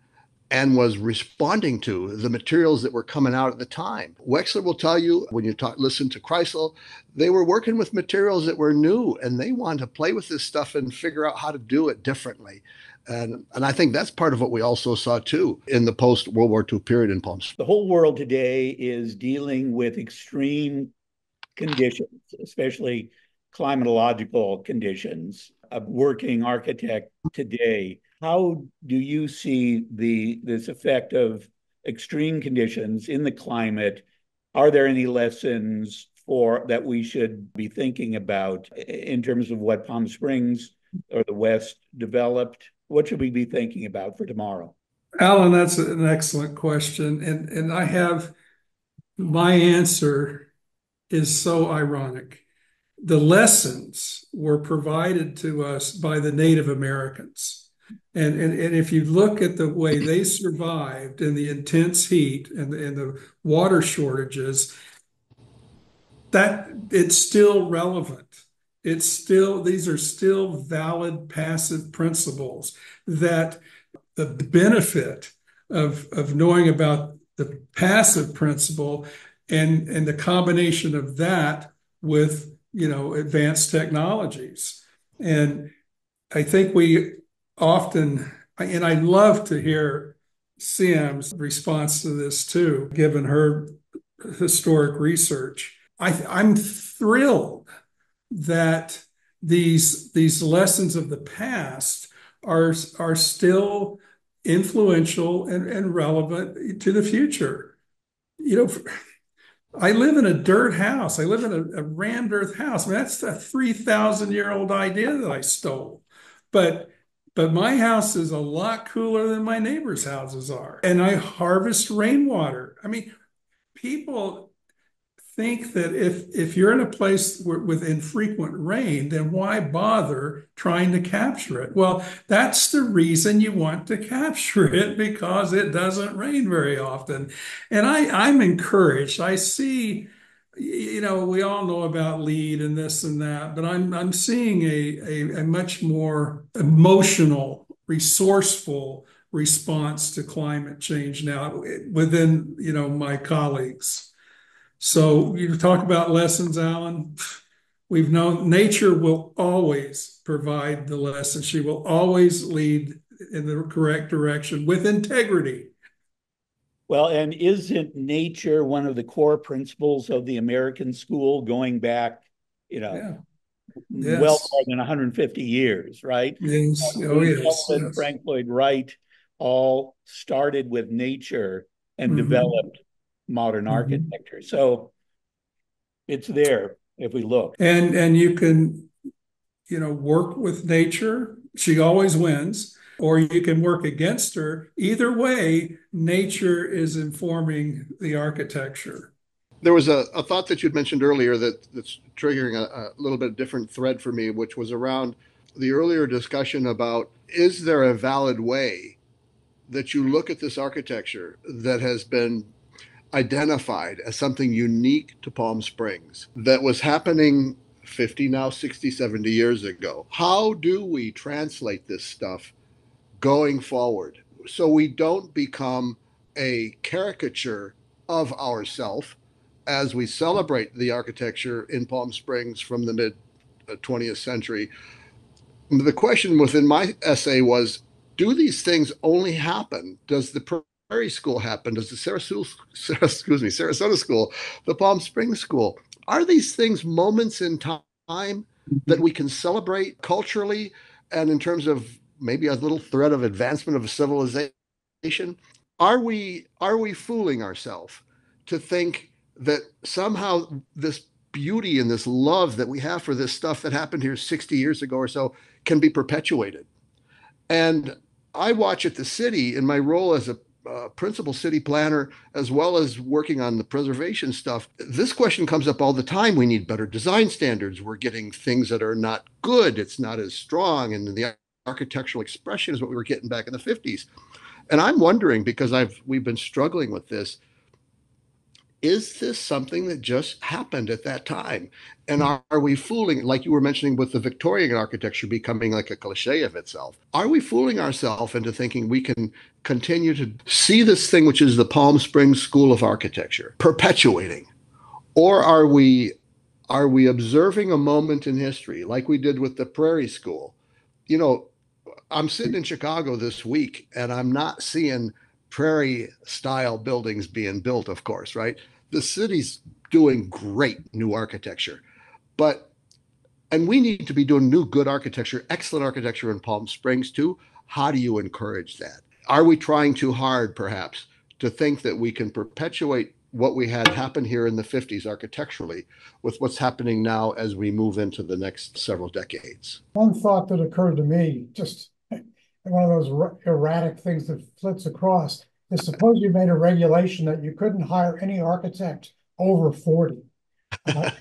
and was responding to the materials that were coming out at the time. Wexler will tell you, when you talk, listen to Kreisel, they were working with materials that were new, and they wanted to play with this stuff and figure out how to do it differently. And, and I think that's part of what we also saw, too, in the post-World War Two period in Palm Springs. The whole world today is dealing with extreme conditions, especially climatological conditions. A working architect today, how do you see the this effect of extreme conditions in the climate? Are there any lessons for that we should be thinking about in terms of what Palm Springs or the West developed? What should we be thinking about for tomorrow? Alan, that's an excellent question. And and I have my answer is so ironic. The lessons were provided to us by the Native Americans. And, and, and if you look at the way they survived in the intense heat and, and the water shortages, that it's still relevant. It's still, these are still valid passive principles that the benefit of, of knowing about the passive principle And, and the combination of that with, you know, advanced technologies. And I think we often, and I love to hear Siam's response to this too, given her historic research. I, I'm thrilled that these, these lessons of the past are, are still influential and, and relevant to the future. You know, I live in a dirt house. I live in a, a rammed earth house. I mean, that's a three thousand year old idea that I stole. But But my house is a lot cooler than my neighbors' houses are. And I harvest rainwater. I mean, people think that if, if you're in a place where, with infrequent rain, then why bother trying to capture it? Well, that's the reason you want to capture it, because it doesn't rain very often. And I, I'm encouraged. I see, you know, we all know about lead and this and that, but I'm I'm seeing a, a, a much more emotional, resourceful response to climate change now within, you know, my colleagues. So you talk about lessons, Alan. We've known nature will always provide the lesson. She will always lead in the correct direction with integrity. Well, and isn't nature one of the core principles of the American school going back, you know, yeah. yes. well more than one hundred fifty years, right? Yes. Uh, oh, yes. yes. Frank Lloyd Wright all started with nature and mm-hmm. developed modern mm-hmm. architecture. So it's there if we look. And and you can, you know, work with nature. She always wins. Or you can work against her. Either way, nature is informing the architecture. There was a, a thought that you'd mentioned earlier that, that's triggering a, a little bit different thread for me, which was around the earlier discussion about, is there a valid way that you look at this architecture that has been identified as something unique to Palm Springs that was happening fifty, now sixty, seventy years ago? How do we translate this stuff going forward, so we don't become a caricature of ourselves as we celebrate the architecture in Palm Springs from the mid twentieth century? The question within my essay was, do these things only happen? Does the Prairie School happen? Does the Sarasota, excuse me, Sarasota School, the Palm Springs School? Are these things moments in time that we can celebrate culturally and in terms of maybe a little thread of advancement of civilization? Are we are we fooling ourselves to think that somehow this beauty and this love that we have for this stuff that happened here sixty years ago or so can be perpetuated? And I watch at the city in my role as a uh, principal city planner, as well as working on the preservation stuff. This question comes up all the time. We need better design standards. We're getting things that are not good. It's not as strong. And the architectural expression is what we were getting back in the fifties. And I'm wondering, because I've we've been struggling with this, is this something that just happened at that time? And are, are we fooling, like you were mentioning with the Victorian architecture becoming like a cliche of itself, are we fooling ourselves into thinking we can continue to see this thing, which is the Palm Springs School of Architecture, perpetuating? Or are we, are we observing a moment in history, like we did with the Prairie School? You know, I'm sitting in Chicago this week and I'm not seeing prairie style buildings being built, of course, right? The city's doing great new architecture, but, and we need to be doing new, good architecture, excellent architecture in Palm Springs too. How do you encourage that? Are we trying too hard, perhaps, to think that we can perpetuate what we had happen here in the fifties architecturally with what's happening now as we move into the next several decades? One thought that occurred to me, just one of those erratic things that flits across, is suppose you made a regulation that you couldn't hire any architect over forty. Uh,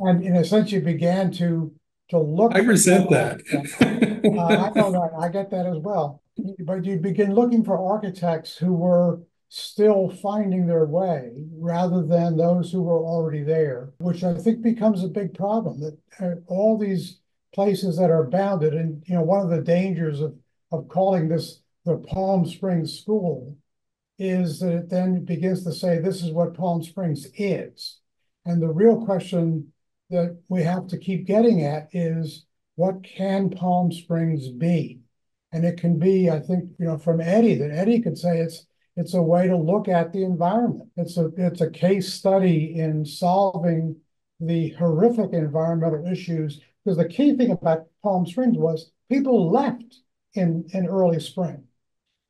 and in a sense, you began to to look. I resent that. uh, I know that. I get that as well. But you begin looking for architects who were still finding their way rather than those who were already there, which I think becomes a big problem, that all these places that are bounded. And, you know, one of the dangers of, of calling this the Palm Springs School is that it then begins to say, this is what Palm Springs is. And the real question that we have to keep getting at is, what can Palm Springs be? And it can be, I think, you know, from Eddie, that Eddie could say it's it's a way to look at the environment. It's a it's a case study in solving the horrific environmental issues. Because the key thing about Palm Springs was people left in, in early spring.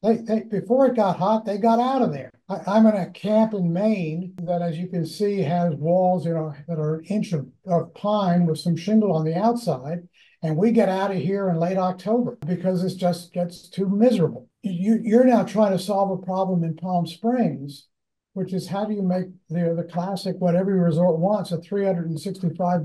They, they, before it got hot, they got out of there. I, I'm in a camp in Maine that, as you can see, has walls, you know, that are an inch of, of pine with some shingle on the outside. And we get out of here in late October because it just gets too miserable. You, you're now trying to solve a problem in Palm Springs, which is how do you make the, the classic what every resort wants, a three hundred sixty-five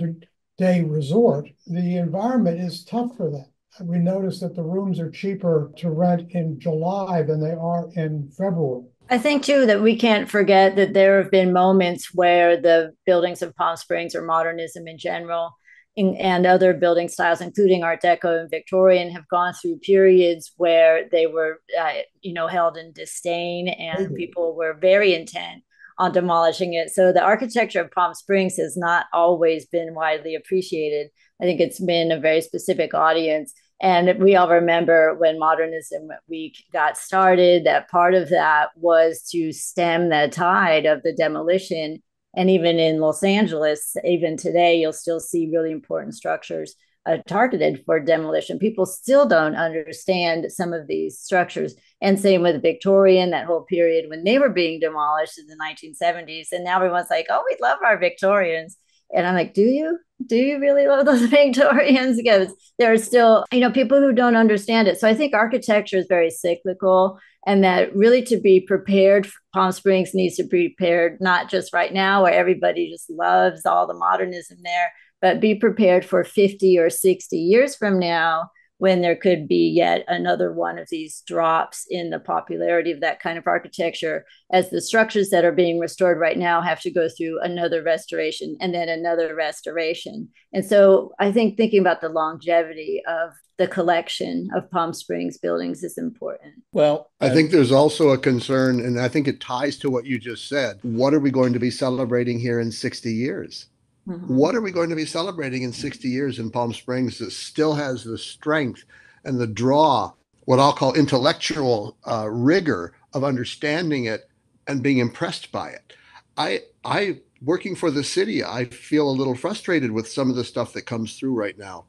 day resort. The environment is tough for that. We notice that the rooms are cheaper to rent in July than they are in February. I think, too, that we can't forget that there have been moments where the buildings of Palm Springs or modernism in general and other building styles, including Art Deco and Victorian, have gone through periods where they were, uh, you know, held in disdain, and mm-hmm. people were very intent on demolishing it. So the architecture of Palm Springs has not always been widely appreciated. I think it's been a very specific audience. And we all remember when Modernism Week got started, that part of that was to stem the tide of the demolition. And even in Los Angeles, even today, you'll still see really important structures uh, targeted for demolition. People still don't understand some of these structures. And same with Victorian, that whole period when they were being demolished in the nineteen seventies. And now everyone's like, oh, we love our Victorians. And I'm like, do you? Do you really love those Victorians? Because there are still, you know, people who don't understand it. So I think architecture is very cyclical, and that really to be prepared, Palm Springs needs to be prepared, not just right now where everybody just loves all the modernism there, but be prepared for fifty or sixty years from now when there could be yet another one of these drops in the popularity of that kind of architecture, as the structures that are being restored right now have to go through another restoration and then another restoration. And so I think thinking about the longevity of the collection of Palm Springs buildings is important. Well, I think there's also a concern, and I think it ties to what you just said. What are we going to be celebrating here in sixty years? Mm-hmm. What are we going to be celebrating in sixty years in Palm Springs that still has the strength and the draw, what I'll call intellectual uh, rigor of understanding it and being impressed by it? I, I, working for the city, I feel a little frustrated with some of the stuff that comes through right now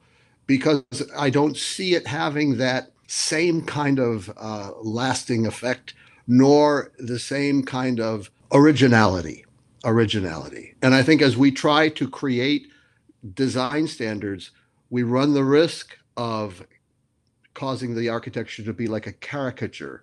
because I don't see it having that same kind of uh, lasting effect, nor the same kind of originality. Originality. And I think as we try to create design standards, we run the risk of causing the architecture to be like a caricature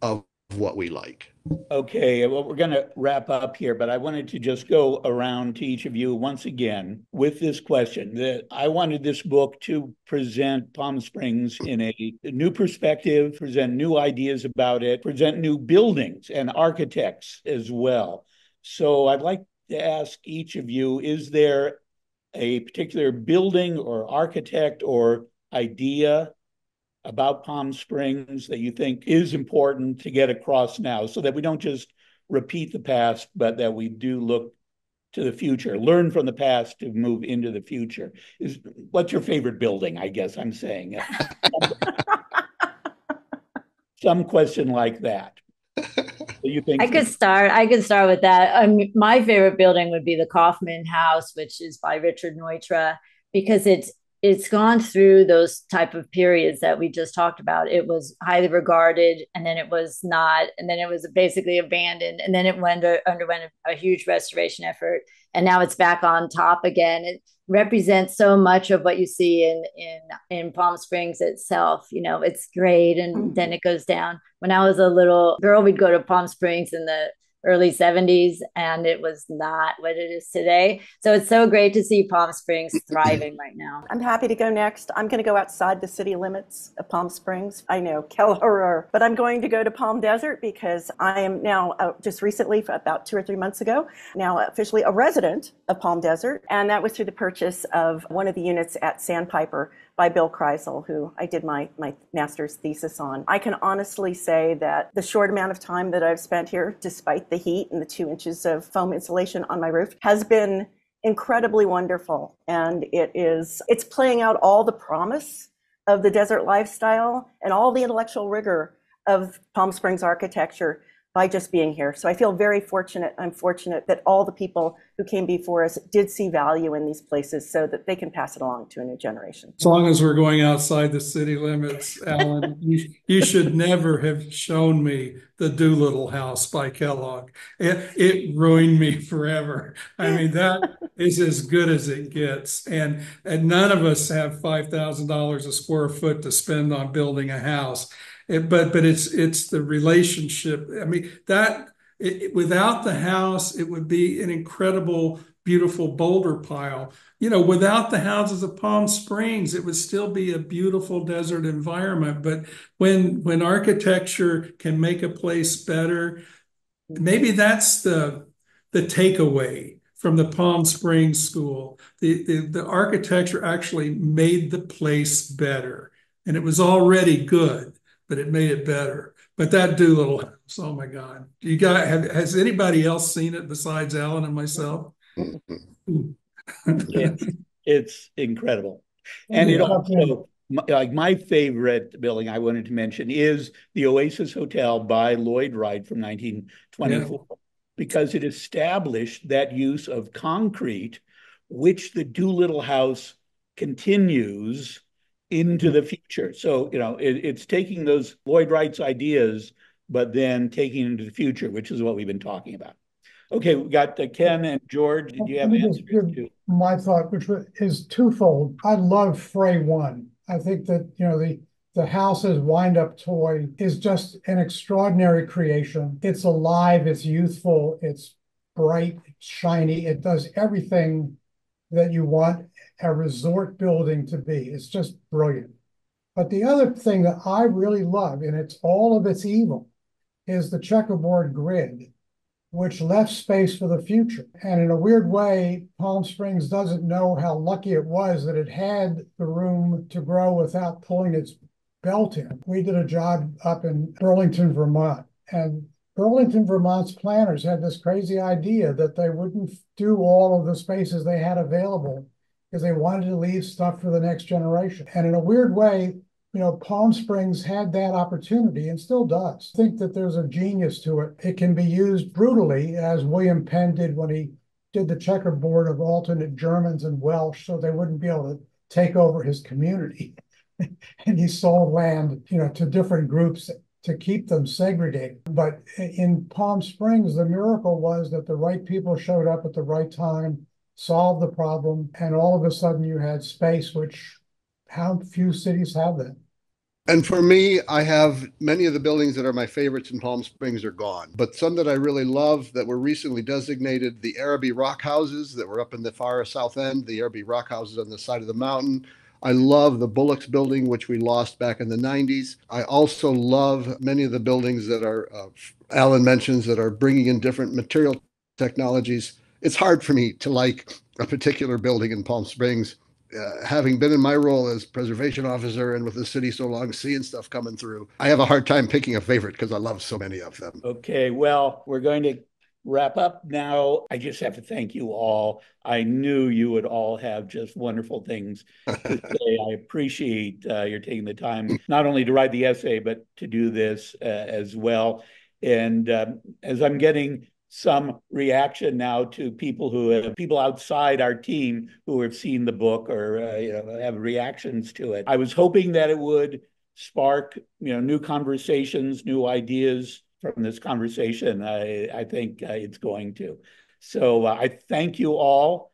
of what we like. Okay, well, we're going to wrap up here, but I wanted to just go around to each of you once again with this question that I wanted this book to present Palm Springs in a new perspective, present new ideas about it, present new buildings and architects as well. So I'd like to ask each of you, is there a particular building or architect or idea about Palm Springs that you think is important to get across now so that we don't just repeat the past, but that we do look to the future, learn from the past to move into the future? Is, what's your favorite building, I guess I'm saying? Some question like that. You think I could start. I could start with that. Um, my favorite building would be the Kaufman House, which is by Richard Neutra, because it's it's gone through those type of periods that we just talked about. It was highly regarded, and then it was not, and then it was basically abandoned, and then it went to, underwent a, a huge restoration effort, and now it's back on top again. It represents so much of what you see in in in Palm Springs itself. You know, it's great, and then it goes down. When I was a little girl, we'd go to Palm Springs in the early seventies, and it was not what it is today. So it's so great to see Palm Springs thriving right now. I'm happy to go next. I'm going to go outside the city limits of Palm Springs. I know, quel horror. But I'm going to go to Palm Desert because I am now, uh, just recently, about two or three months ago, now officially a resident of Palm Desert. And that was through the purchase of one of the units at Sandpiper by Bill Kreisel, who I did my, my master's thesis on. I can honestly say that the short amount of time that I've spent here, despite the heat and the two inches of foam insulation on my roof, has been incredibly wonderful. And it is, it's playing out all the promise of the desert lifestyle and all the intellectual rigor of Palm Springs architecture by just being here. So I feel very fortunate. I'm fortunate that all the people who came before us did see value in these places so that they can pass it along to a new generation. As long as we're going outside the city limits, Alan, you, you should never have shown me the Doolittle House by Kellogg. It, it ruined me forever. I mean, that is as good as it gets. And, and none of us have five thousand dollars a square foot to spend on building a house. It, but but it's it's the relationship. I mean, that it, it, without the house, it would be an incredible, beautiful boulder pile. You know, without the houses of Palm Springs, it would still be a beautiful desert environment. But when when architecture can make a place better, maybe that's the the takeaway from the Palm Springs School. The the, the architecture actually made the place better, and it was already good, but it made it better. But that Doolittle House, oh my God. You got, have, has anybody else seen it besides Alan and myself? it's, it's incredible. And it also, like my favorite building I wanted to mention is the Oasis Hotel by Lloyd Wright from nineteen twenty-four, yeah, because it established that use of concrete, which the Doolittle House continues into the future. So, you know, it, it's taking those Lloyd Wright's ideas, but then taking it into the future, which is what we've been talking about. Okay, we got uh, Ken and George. Did you have an answer to? My thought, which is twofold. I love Frey One. I think that, you know, the the house's wind-up toy is just an extraordinary creation. It's alive, it's youthful, it's bright, it's shiny, it does everything that you want a resort building to be. It's just brilliant. But the other thing that I really love, and it's all of its evil, is the checkerboard grid, which left space for the future. And in a weird way, Palm Springs doesn't know how lucky it was that it had the room to grow without pulling its belt in. We did a job up in Burlington, Vermont, and Burlington, Vermont's planners had this crazy idea that they wouldn't do all of the spaces they had available because they wanted to leave stuff for the next generation. And in a weird way, you know, Palm Springs had that opportunity and still does. I think that there's a genius to it. It can be used brutally, as William Penn did when he did the checkerboard of alternate Germans and Welsh so they wouldn't be able to take over his community. And he sold land, you know, to different groups to keep them segregated. But in Palm Springs, the miracle was that the right people showed up at the right time, solved the problem, and all of a sudden you had space, which how few cities have that. And for me, I have many of the buildings that are my favorites in Palm Springs are gone, but some that I really love that were recently designated, the Araby Rock Houses that were up in the far south end, the Araby Rock Houses on the side of the mountain. I love the Bullocks building, which we lost back in the nineties. I also love many of the buildings that are, uh, Alan mentions, that are bringing in different material technologies. It's hard for me to like a particular building in Palm Springs. Uh, having been in my role as preservation officer and with the city so long, seeing stuff coming through, I have a hard time picking a favorite because I love so many of them. Okay, well, we're going to wrap up now. I just have to thank you all. I knew you would all have just wonderful things to say. I appreciate uh, your taking the time, not only to write the essay, but to do this uh, as well. And um, as I'm getting some reaction now to people who have, people outside our team who have seen the book or uh, you know, have reactions to it, I was hoping that it would spark, you know, new conversations, new ideas from this conversation. I, I think uh, it's going to. So uh, I thank you all.